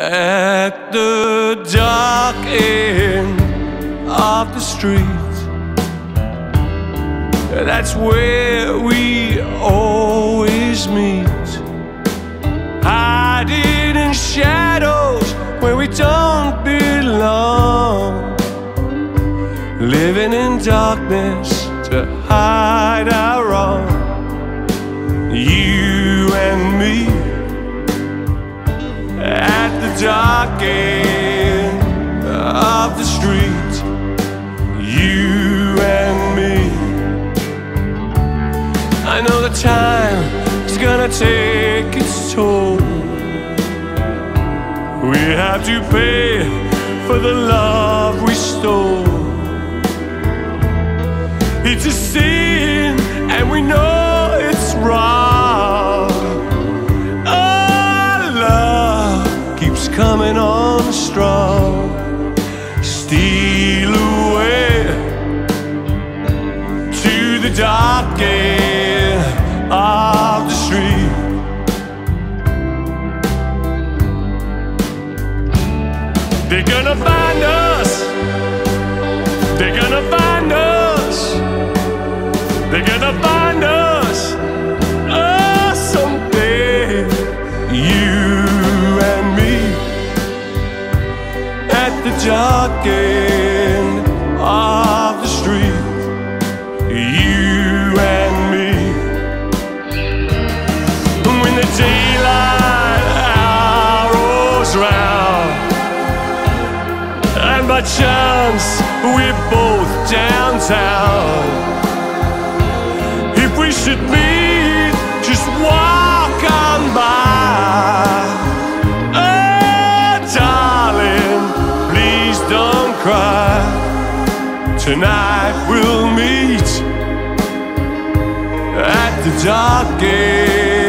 At the dark end of the street, that's where we always meet, hiding in shadows where we don't belong, living in darkness to hide our wrong. You and me at the dark end of the street, you and me. I know the time is gonna take its toll. We have to pay for the love we stole. It's a sin and we know it's wrong. Coming on strong, steal away to the dark end of the street. They're gonna find us, they're gonna find us, they're gonna find us, oh, someday. You and me at the dark end of the street, you and me. When the daylight hour rolls round, and by chance we're both downtown, if we should meet, just walk on by. Cry. Tonight we'll meet at the dark end.